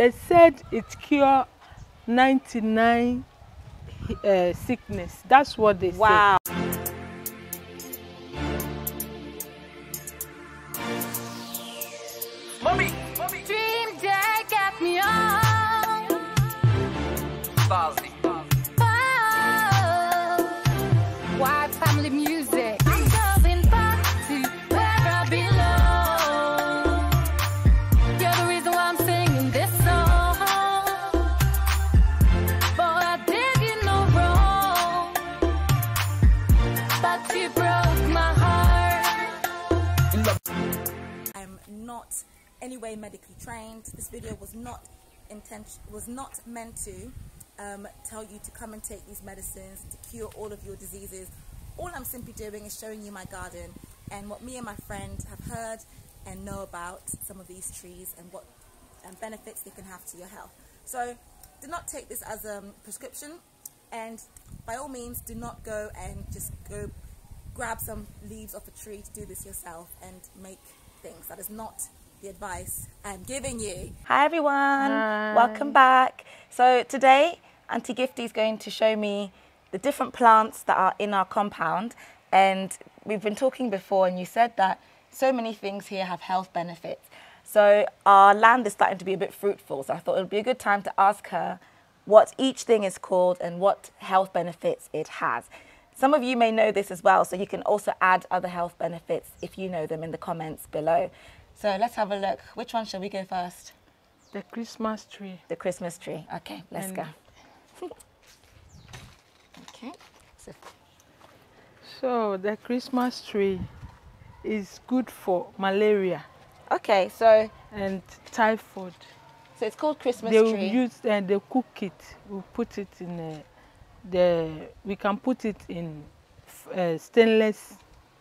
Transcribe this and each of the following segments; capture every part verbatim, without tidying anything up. They said it cures ninety-nine uh, sickness. That's what they wow. said. Wow. Mommy, mommy, dream day get me on. Ballsy. Oh, wide family music. I'm going back to where I belong. You're the reason why I'm singing this song. Boy, I did you no wrong, but you broke my heart. I'm not. Anyway, medically trained. This video was not intention was not meant to um, tell you to come and take these medicines to cure all of your diseases. All I'm simply doing is showing you my garden and what me and my friend have heard and know about some of these trees and what um, benefits they can have to your health. So do not take this as a um, prescription, and by all means do not go and just go grab some leaves off a tree to do this yourself and make things. That is not the advice I'm giving you. Hi everyone, Hi. Welcome back. So today Auntie Gifty is going to show me the different plants that are in our compound, and we've been talking before and you said that so many things here have health benefits. So our land is starting to be a bit fruitful, so I thought it would be a good time to ask her what each thing is called and what health benefits it has. Some of you may know this as well, so you can also add other health benefits if you know them in the comments below. So let's have a look. Which one shall we go first? The Christmas tree. The Christmas tree. Okay, let's and go. Okay. So. so the Christmas tree is good for malaria. Okay, so. And typhoid. So it's called Christmas they tree. They use and they cook it. We we'll put it in a, the. We can put it in a stainless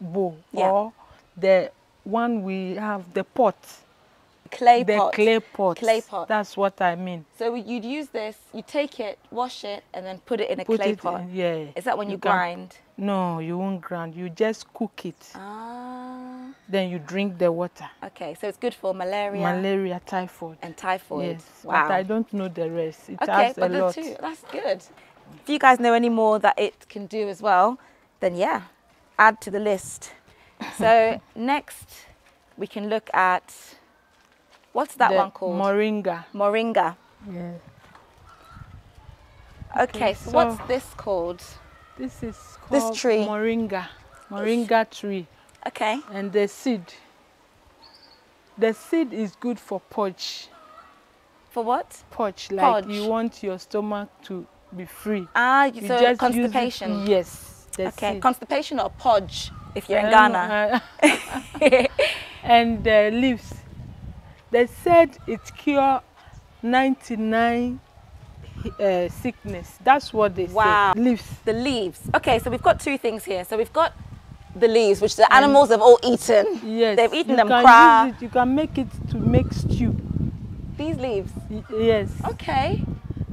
bowl, yeah. or the. One we have the pot, clay the pot, clay pot, clay pot. That's what I mean. So you'd use this, you take it, wash it, and then put it in a put clay it pot. In, yeah. Is that when you, you grind? No, you won't grind. You just cook it. Ah. Then you drink the water. Okay, so it's good for malaria. Malaria, typhoid, and typhoid. Yes. Wow. But I don't know the rest. It okay, has but a the lot. Two, that's good. If you guys know any more that it can do as well, then yeah, add to the list. So next we can look at, what's that the one called? Moringa. Moringa. Yeah. Okay, okay so, so what's this called? This is called this tree. Moringa. Moringa tree. Okay. And the seed. The seed is good for purge. For what? Purge, like purge. You want your stomach to be free. Ah, you so just constipation. Use it. Yes. Okay, seed. Constipation or purge? If you're in Ghana. Uh, and the uh, leaves. They said it cures ninety-nine uh, sickness. That's what they wow. said. Leaves. The leaves. Okay, so we've got two things here. So we've got the leaves, which the animals have all eaten. Yes. They've eaten you them cry. You can make it to make stew. These leaves? Y yes. Okay.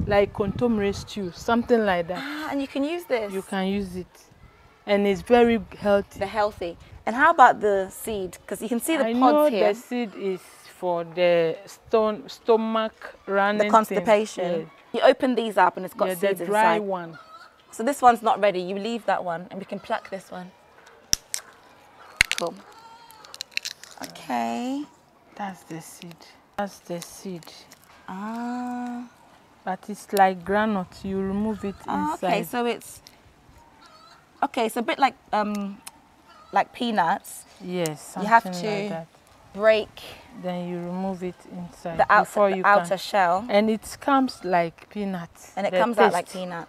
Like kontomire stew, something like that. Ah, and you can use this? You can use it. And it's very healthy. The healthy. And how about the seed? Because you can see the I pods know here. The seed is for the stone, stomach running. The constipation. Yeah. You open these up and it's got yeah, seeds the dry inside. One. So this one's not ready. You leave that one and we can pluck this one. Cool. Okay. That's the seed. That's the seed. Ah. But it's like granite. You remove it ah, inside. Okay, so it's. Okay, so a bit like um, like peanuts. Yes, you have to like that. break. Then you remove it inside the, outs before the you outer can. shell, and it comes like peanuts. And it comes taste. out like peanut.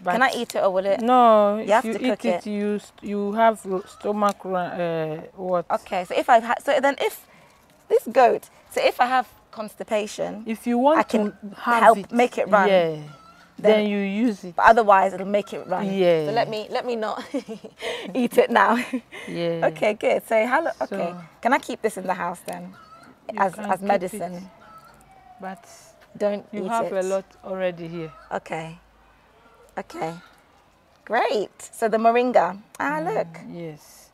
But can I eat it or will it? No, you if have you to cook eat it. it. You you have stomach uh, what? Okay, so if I ha so then if this goat, so if I have constipation, if you want I can to have help it. make it run. Yeah. Then, then you use it. But otherwise it'll make it run. Yeah. So let me let me not eat it now. Yeah. Okay, good. So how okay. So can I keep this in the house then? As as medicine. It, but don't you eat have it. a lot already here. Okay. Okay. Great. So the moringa. Ah mm, look. Yes.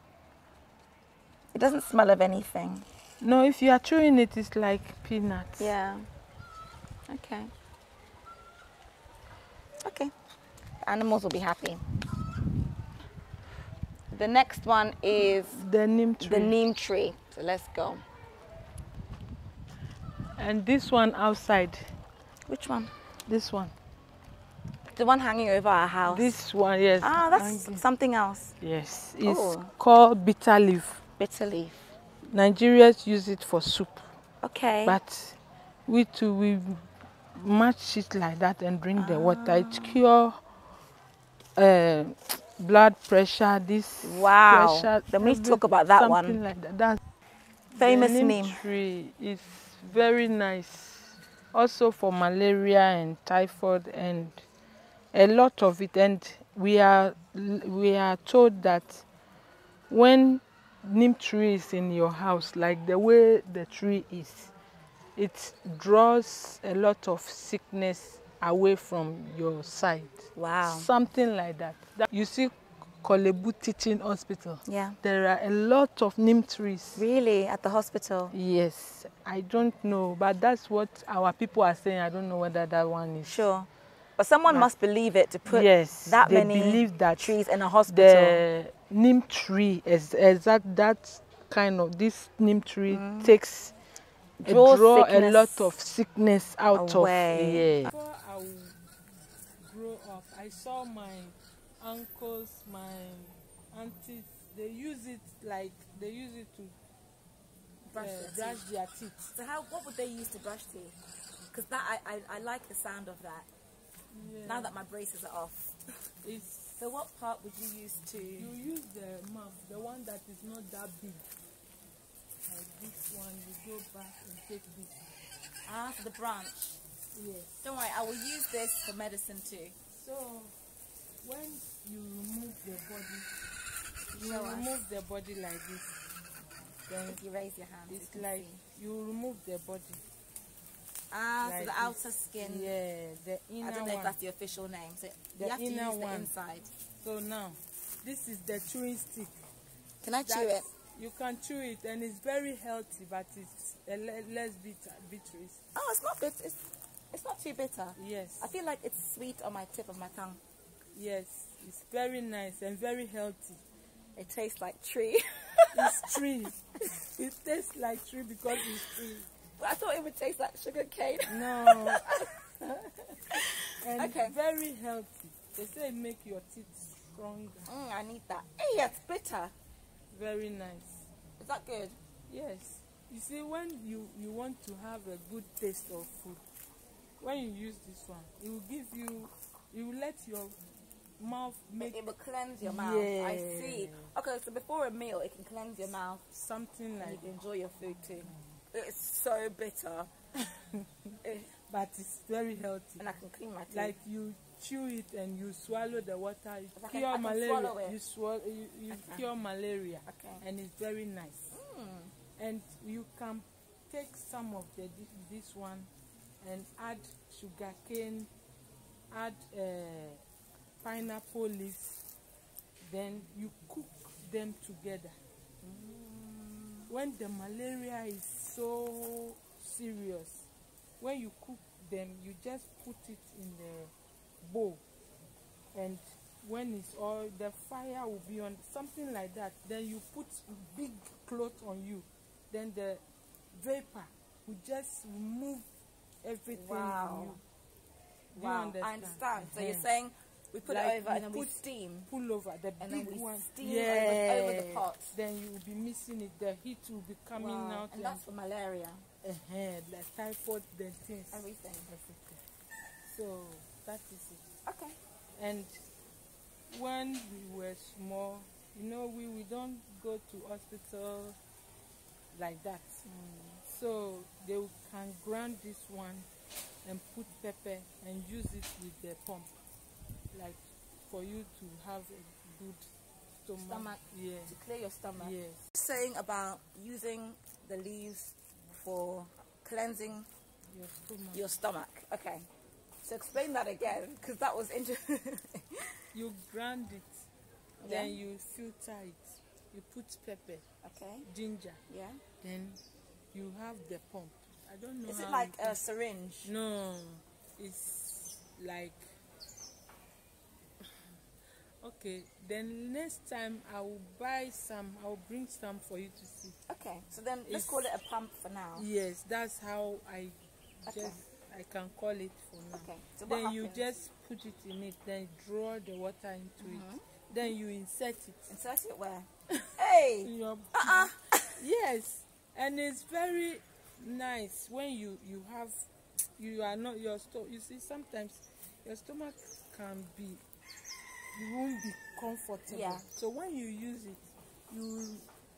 It doesn't smell of anything. No, if you are chewing it, it's like peanuts. Yeah. Okay. Okay. Animals will be happy. The next one is the neem tree. The neem tree. So let's go. And this one outside. Which one? This one. The one hanging over our house. This one, yes. Ah, that's hanging. Something else. Yes. It's oh. called bitter leaf. Bitter leaf. Nigerians use it for soup. Okay. But we too, we match it like that and drink ah. the water. It cures uh, blood pressure, this wow. pressure. Then we need to talk about that one. Something like that. That's famous name. The neem tree is very nice. Also for malaria and typhoid and a lot of it. And we are, we are told that when neem tree is in your house, like the way the tree is, it draws a lot of sickness away from your side. Wow. Something like that. that you see Kolebu Teaching Hospital. Yeah. There are a lot of neem trees. Really? At the hospital? Yes. I don't know, but that's what our people are saying. I don't know whether that one is. Sure. But someone but must believe it to put yes, that they many believe that trees in a hospital. The neem tree is, is that, that kind of, this neem tree mm. takes draw, draw a lot of sickness out away. Of yeah. Before I grew up, I saw my uncles, my aunties, they use it like, they use it to brush, uh, their, brush teeth. their teeth. So how, what would they use to brush teeth? Because that I, I, I like the sound of that. Yeah. Now that my braces are off. It's, so what part would you use to... You use the mouth, the one that is not that big. Like this one, you go back and take this. Ah, so the branch. Yes. Don't worry, I will use this for medicine too. So, when you remove the body, you Show remove us. the body like this. Then if you raise your hand, it's you like see. you remove the body. Ah, like so the outer skin. Yeah, the inner one. I don't know one. if that's the official name. So the you have inner to use one. the inside. So now, this is the chewing stick. Can I that's, chew it? You can chew it, and it's very healthy, but it's a le less bitter. Bitter. Oh, it's not bitter. It's, it's not too bitter. Yes. I feel like it's sweet on my tip of my tongue. Yes, it's very nice and very healthy. It tastes like tree. It's tree. It tastes like tree because it's tree. But I thought it would taste like sugar cane. No. And okay. Very healthy. They say make your teeth stronger. Mm, I need that. Hey, it's bitter. Very nice. Is that good? Yes. You see, when you, you want to have a good taste of food, when you use this one, it will give you, it will let your mouth make... It will cleanse your mouth. Yeah. I see. Okay, so before a meal, it can cleanse your mouth. Something like that. You can enjoy your food too. It's so bitter. But it's very healthy. And I can clean my teeth. Like you chew it and you swallow the water. You like cure I, I malaria. You, swallow, you, you okay. cure malaria. Okay. And it's very nice. Mm. And you can take some of the this one and add sugar cane, add uh, pineapple leaves. Then you cook them together. Mm. When the malaria is so serious, when you cook them, you just put it in the bowl, and when it's all, the fire will be on, something like that. Then you put big cloth on you, then the vapor will just remove everything. Wow. From you. Wow. You understand? I understand. So yeah. You're saying we put like it over and then we steam. Pull over the and big then we one. Steam yeah. over, over the pot. Then you will be missing it. The heat will be coming wow. out. And that's for malaria. Uh-huh, like typhoid, the things. Everything. Everything. So, that is it. Okay. And when we were small, you know, we, we don't go to hospital like that. Mm. So, they can grind this one and put pepper and use it with the pump. Like, for you to have a good stomach. Stomach. Yeah. To clear your stomach. Yes. Saying about using the leaves for cleansing your stomach. your stomach. Okay, so explain that again, because that was interesting. You grind it, yeah. Then you filter it. You put pepper, okay, ginger, yeah. Then you have the pump. I I don't know. Is it like a syringe? No, it's like. Okay, then next time I will buy some. I will bring some for you to see. Okay, so then let's it's, call it a pump for now. Yes, that's how I just okay. I can call it for now. Okay. So then you just put it in it, then draw the water into mm-hmm. it, then you insert it. Insert it where? Hey. In your uh-uh. Yes, and it's very nice when you you have you are not your stomach. You see, sometimes your stomach can be. You won't be comfortable. Yeah. So when you use it, you.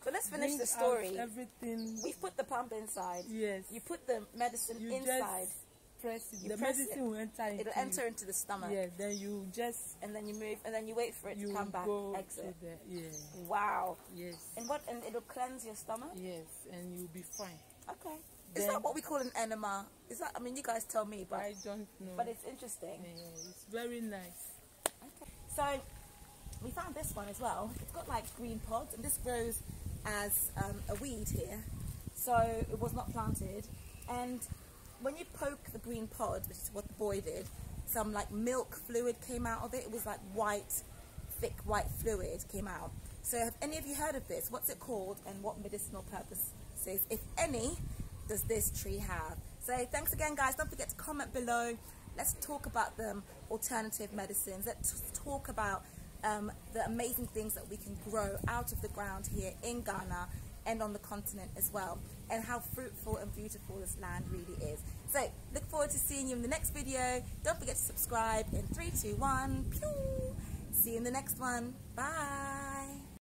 So let's finish the story. Everything. We put the pump inside. Yes. You put the medicine you inside. Just press it. You the press medicine it. Will enter. Into It'll enter into the stomach. Yeah. Then you just. And then you move, and then you wait for it to come back. Go exit. To the, yeah. Wow. Yes. And what? And it'll cleanse your stomach. Yes, and you'll be fine. Okay. Then, is that what we call an enema? Is that? I mean, you guys tell me, but I don't know. But it's interesting. Yeah, it's very nice. Okay. So we found this one as well. It's got like green pods, and this grows as um, a weed here. So it was not planted. And when you poke the green pod, which is what the boy did, some like milk fluid came out of it. It was like white, thick white fluid came out. So have any of you heard of this? What's it called, and what medicinal purposes, if any, does this tree have? So thanks again, guys. Don't forget to comment below. Let's talk about them, alternative medicines. Let's talk about um, the amazing things that we can grow out of the ground here in Ghana and on the continent as well, and how fruitful and beautiful this land really is. So look forward to seeing you in the next video. Don't forget to subscribe in three, two, one. Pew! See you in the next one. Bye.